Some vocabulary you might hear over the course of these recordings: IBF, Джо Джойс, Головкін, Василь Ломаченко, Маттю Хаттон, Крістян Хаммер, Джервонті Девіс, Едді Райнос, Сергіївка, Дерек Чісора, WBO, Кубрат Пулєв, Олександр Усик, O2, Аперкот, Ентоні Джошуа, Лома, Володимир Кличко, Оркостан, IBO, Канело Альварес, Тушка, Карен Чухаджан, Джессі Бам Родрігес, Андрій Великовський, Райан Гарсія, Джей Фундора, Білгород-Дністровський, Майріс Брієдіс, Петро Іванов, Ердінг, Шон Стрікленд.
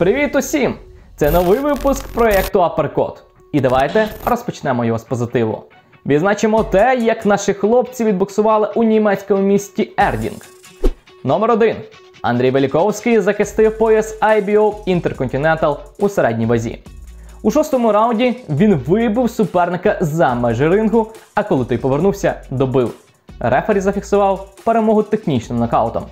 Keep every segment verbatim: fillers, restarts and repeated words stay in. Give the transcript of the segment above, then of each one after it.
Привіт усім! Це новий випуск проєкту Аперкот. І давайте розпочнемо його з позитиву. Відзначимо те, як наші хлопці відбоксували у німецькому місті Ердінг. Номер один. Андрій Великовський захистив пояс ай бі о Intercontinental у середній вазі. У шостому раунді він вибив суперника за межі рингу, а коли той повернувся, добив. Рефері зафіксував перемогу технічним нокаутом.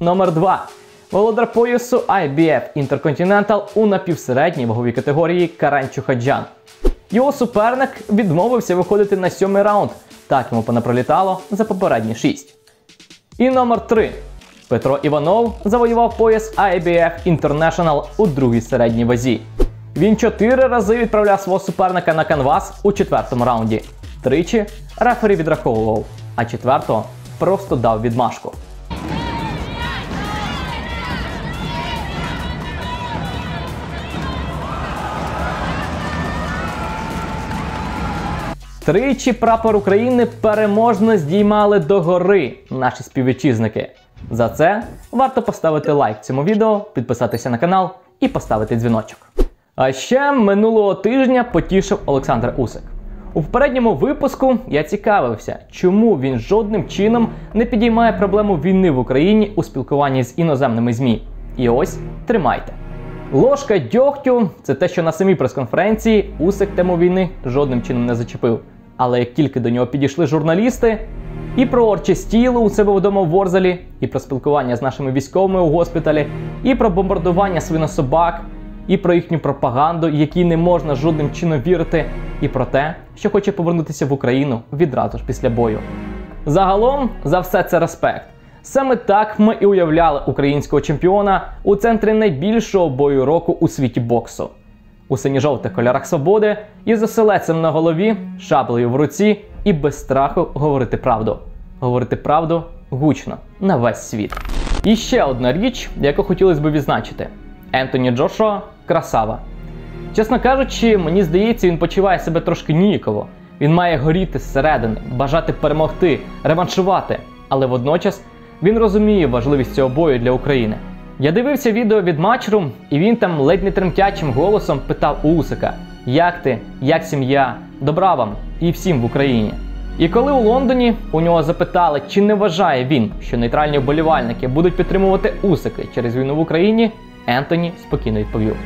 Номер два. Володар поясу ай бі еф Intercontinental у напівсередній ваговій категорії Карен Чухаджан. Його суперник відмовився виходити на сьомий раунд, так йому понапролітало за попередні шість. І номер три. Петро Іванов завоював пояс ай бі еф International у другій середній вазі. Він чотири рази відправляв свого суперника на канвас у четвертому раунді. Тричі рефері відраховував, а четвертого просто дав відмашку. Тричі прапор України переможно здіймали догори наші співвітчизники. За це варто поставити лайк цьому відео, підписатися на канал і поставити дзвіночок. А ще минулого тижня потішив Олександр Усик. У попередньому випуску я цікавився, чому він жодним чином не підіймає проблему війни в Україні у спілкуванні з іноземними ЗМІ. І ось, тримайте. Ложка дьогтю – це те, що на самій прес-конференції Усик тему війни жодним чином не зачепив. Але як тільки до нього підійшли журналісти, і про орче стіло у себе вдома в Ворзелі, і про спілкування з нашими військовими у госпіталі, і про бомбардування свинособак, і про їхню пропаганду, якій не можна жодним чином вірити, і про те, що хоче повернутися в Україну відразу ж після бою. Загалом, за все це респект. Саме так ми і уявляли українського чемпіона у центрі найбільшого бою року у світі боксу. У синьо-жовтих кольорах свободи, із оселецем на голові, шаблею в руці і без страху говорити правду. Говорити правду гучно, на весь світ. І ще одна річ, яку хотілося б відзначити. Ентоні Джошуа – красава. Чесно кажучи, мені здається, він почуває себе трошки ніяково. Він має горіти зсередини, бажати перемогти, реваншувати, але водночас він розуміє важливість цього бою для України. Я дивився відео від Matchroom, і він там ледь не тремтячим голосом питав у Усика: «Як ти? Як сім'я? Добра вам і всім в Україні». І коли у Лондоні у нього запитали, чи не вважає він, що нейтральні вболівальники будуть підтримувати Усика через війну в Україні, Ентоні спокійно відповів: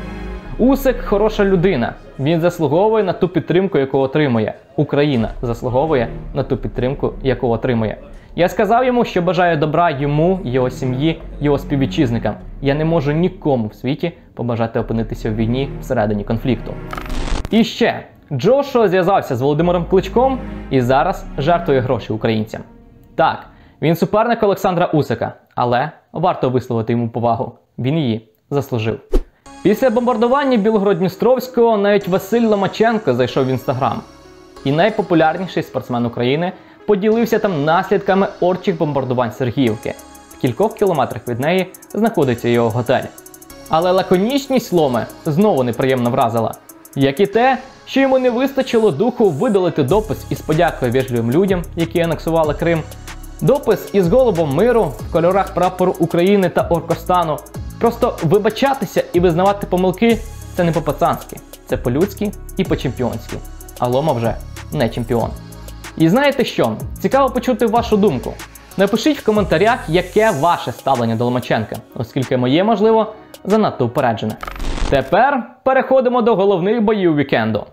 «Усик хороша людина, він заслуговує на ту підтримку, яку отримує. Україна заслуговує на ту підтримку, яку отримує. Я сказав йому, що бажаю добра йому, його сім'ї, його співвітчизникам. Я не можу нікому в світі побажати опинитися в війні всередині конфлікту». І ще, Джошуа зв'язався з Володимиром Кличком і зараз жертвує гроші українцям. Так, він суперник Олександра Усика, але варто висловити йому повагу. Він її заслужив. Після бомбардування Білгород-Дністровського навіть Василь Ломаченко зайшов в Інстаграм. І найпопулярніший спортсмен України поділився там наслідками орчих бомбардувань Сергіївки. В кількох кілометрах від неї знаходиться його готель. Але лаконічність Ломи знову неприємно вразила. Як і те, що йому не вистачило духу видалити допис із подякою вежливим людям, які анексували Крим, допис із голубом миру в кольорах прапору України та Оркостану. Просто вибачатися і визнавати помилки – це не по-пацанськи, це по-людськи і по-чемпіонськи. А Лома вже не чемпіон. І знаєте що? Цікаво почути вашу думку. Напишіть в коментарях, яке ваше ставлення до Ломаченка, оскільки моє, можливо, занадто упереджене. Тепер переходимо до головних боїв вікенду.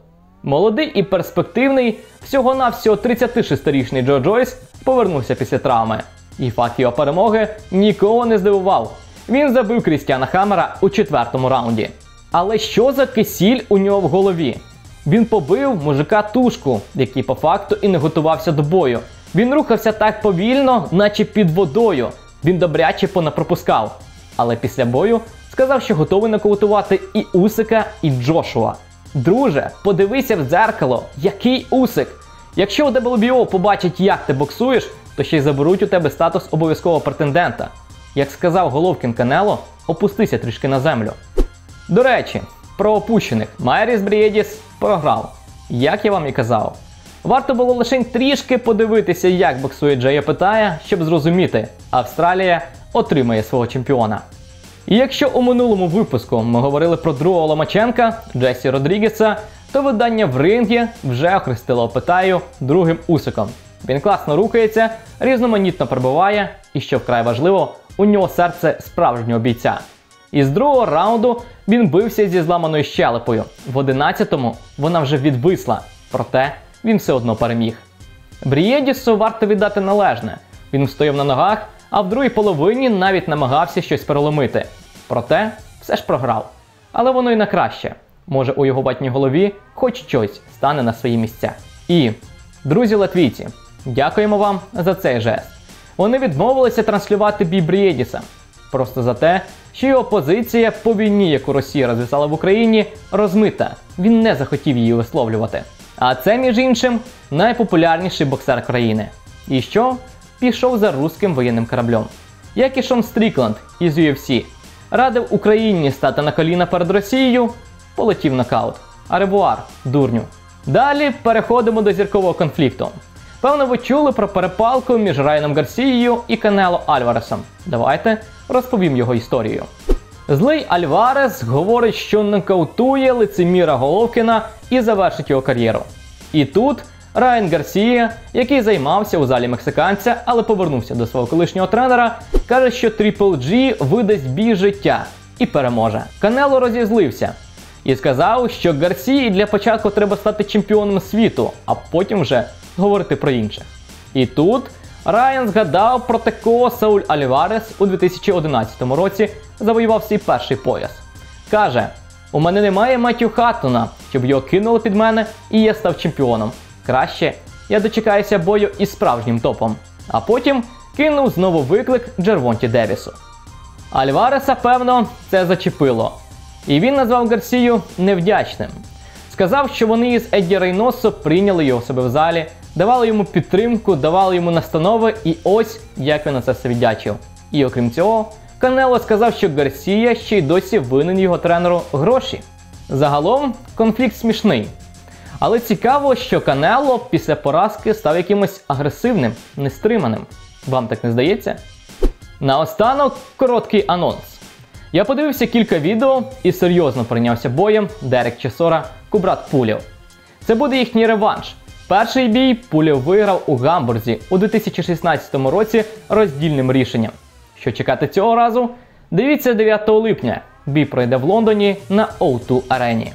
Молодий і перспективний, всього-навсього тридцятишестирічний Джо Джойс повернувся після травми. І факт його перемоги нікого не здивував. Він забив Крістяна Хаммера у четвертому раунді. Але що за кисіль у нього в голові? Він побив мужика Тушку, який по факту і не готувався до бою. Він рухався так повільно, наче під водою. Він добряче понапропускав. Але після бою сказав, що готовий нокаутувати і Усика, і Джошуа. Друже, подивися в дзеркало, який Усик! Якщо у дабл ю бі о побачать, як ти боксуєш, то ще й заберуть у тебе статус обов'язкового претендента. Як сказав Головкін Канело, опустися трішки на землю. До речі, про опущених. Майріс Брієдіс програв. Як я вам і казав. Варто було лише трішки подивитися, як боксує Джея Фундора, щоб зрозуміти, Австралія отримає свого чемпіона. І якщо у минулому випуску ми говорили про другого Ломаченка, Джессі Родрігеса, то видання в рингі вже охрестило Опитаю другим Усиком. Він класно рухається, різноманітно перебуває і, що вкрай важливо, у нього серце справжнього бійця. І з другого раунду він бився зі зламаною щелепою. В одинадцятому вона вже відвисла, проте він все одно переміг. Брієдісу варто віддати належне. Він стояв на ногах, а в другій половині навіть намагався щось переломити. Проте все ж програв. Але воно й на краще. Може, у його ватній голові хоч щось стане на свої місця. І, друзі латвійці, дякуємо вам за цей жест. Вони відмовилися транслювати бій Брієдіса. Просто за те, що його позиція по війні, яку Росія розв'язала в Україні, розмита. Він не захотів її висловлювати. А це, між іншим, найпопулярніший боксер країни. І що? Пішов за руським воєнним кораблем. Як і Шон Стрікленд із ю еф сі. Радив Україні стати на коліна перед Росією, полетів нокаут. Аревуар, дурню. Далі переходимо до зіркового конфлікту. Певно, ви чули про перепалку між Райаном Гарсією і Канело Альваресом. Давайте розповім його історію. Злий Альварес говорить, що нокаутує лицеміра Головкіна і завершить його кар'єру. І тут Райан Гарсія, який займався у залі мексиканця, але повернувся до свого колишнього тренера, каже, що Тріпл Джі видасть бій життя і переможе. Канело розізлився і сказав, що Гарсії для початку треба стати чемпіоном світу, а потім вже говорити про інших. І тут Райан згадав про такого Сауль Альварес у дві тисячі одинадцятому році завоював свій перший пояс. Каже, у мене немає Маттю Хаттона, щоб його кинули під мене і я став чемпіоном. Краще я дочекаюся бою із справжнім топом. А потім кинув знову виклик Джервонті Девісу. Альвареса, певно, це зачепило. І він назвав Гарсію невдячним. Сказав, що вони із Едді Райносу прийняли його в себе в залі, давали йому підтримку, давали йому настанови, і ось як він на це все віддячив. І окрім цього, Канело сказав, що Гарсія ще й досі винен його тренеру гроші. Загалом, конфлікт смішний. Але цікаво, що Канело після поразки став якимось агресивним, нестриманим. Вам так не здається? Наостанок короткий анонс. Я подивився кілька відео і серйозно прийнявся боєм Дерек Чісора Кубрат Пулєв. Це буде їхній реванш. Перший бій Пулєв виграв у Гамбурзі у дві тисячі шістнадцятому році роздільним рішенням. Що чекати цього разу? Дивіться дев'ятого липня. Бій пройде в Лондоні на о два арені.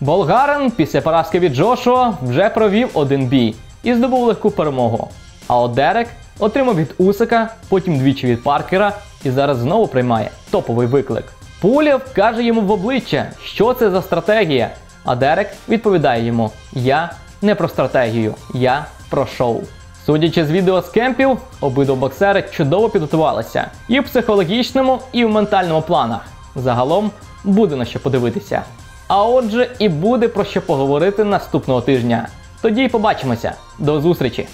Болгарин після поразки від Джошуа вже провів один бій і здобув легку перемогу. А от Дерек отримав від Усика, потім двічі від Паркера і зараз знову приймає топовий виклик. Пулєв каже йому в обличчя, що це за стратегія, а Дерек відповідає йому, я не про стратегію, я про шоу. Судячи з відео з кемпів, обидва боксери чудово підготувалися і в психологічному, і в ментальному планах. Загалом буде на що подивитися. А отже, і буде про що поговорити наступного тижня. Тоді й побачимося. До зустрічі!